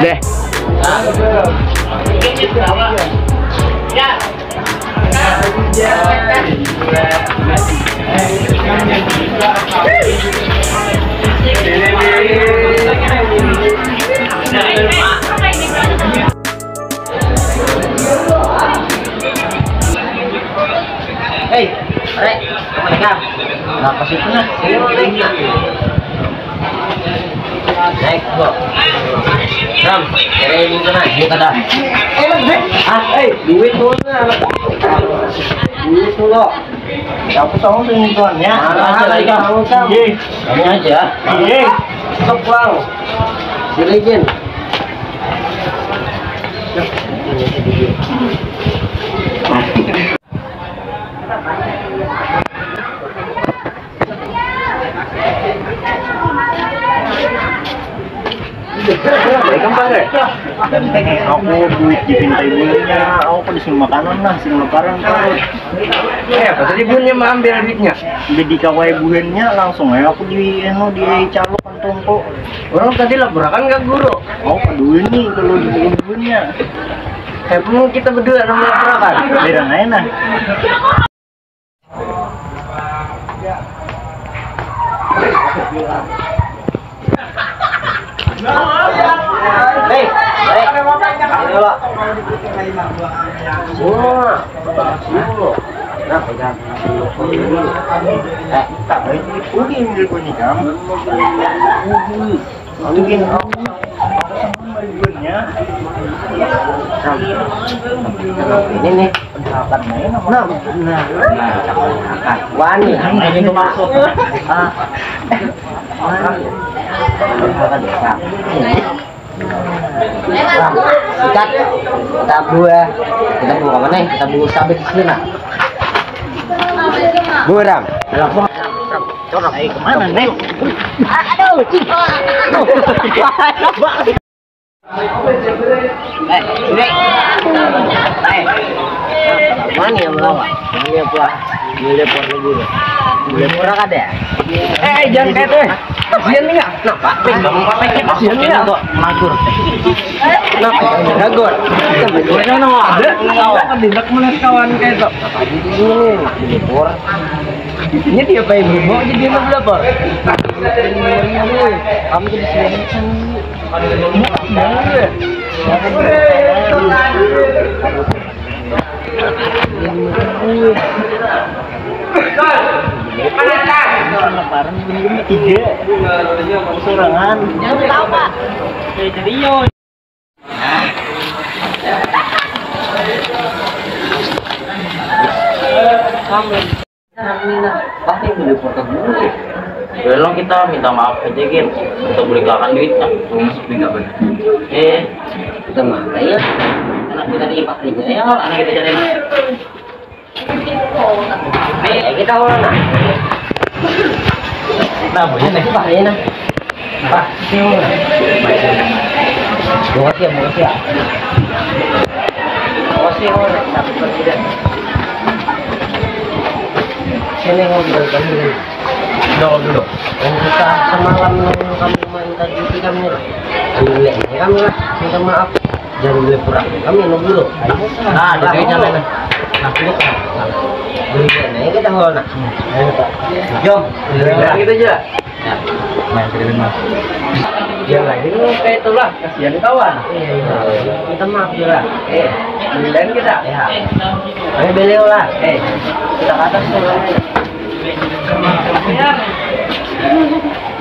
Deh. Hey, Rek, mereka nggak kasih tengah. Naik bro, Ram, kira ini tengah, dia kadang. Duit turunnya, duit turun. Aku tahu tuh ini tuannya. Mana lagi kamu tahu? Kamu aja. Sok bang, silakan. Aku duit dipinta ibunya, aku kan disuruh makanan lah, disuruh lebaran kan. Pas ibunya ambil duitnya, udah dikawai ibunya langsung ya, aku dicalokkan tongkok. Orang tadi laporan gak guru? Aku peduli nih kalau dipinta ibunya. Emang kita berdua namanya laporan? Beda enak. Sikat, kita bu ke mana? Kita bu sabit sini nak. Bu Ram, Ram, kemana neng? Aduh, cinta. Neng, mana yang lama? Mana pula? Lepas lagi tu. Lepas ada. Jangan kayak tu. Kasihan ni nggak? Napa? Kasihan ni nggak? Makur. Napa? Dagon. Kita mana ada? Nggak ada melalui kawan kayak tu. Lepor. Ini dia pakai berboh jadi dia lepor. Kamu jadi siapa? Belum kita minta maaf aja Gin untuk belikan duitnya. Kita mana ya? Kita di Pak Rijal, anak kita jadi nih kita orang nak, nah boleh nak Pak Rijal, Pak Tiu, dua siap, masih orang tak berpikir, sini orang berpikir, duduk, kita semalam kami main tadi kami ni, kami lah minta maaf. Jangan boleh kurang, kami minum dulu. Nah, ada duitnya lah. Nah, duit lah. Duitnya, ini kita ngelola. Jom, kita aja. Main kredit mas. Ya lagi lu kayak itu lah, kasihan kawan. Minta maaf ya lah. Beliin kita. Kami beliin lah. Kita ke atas.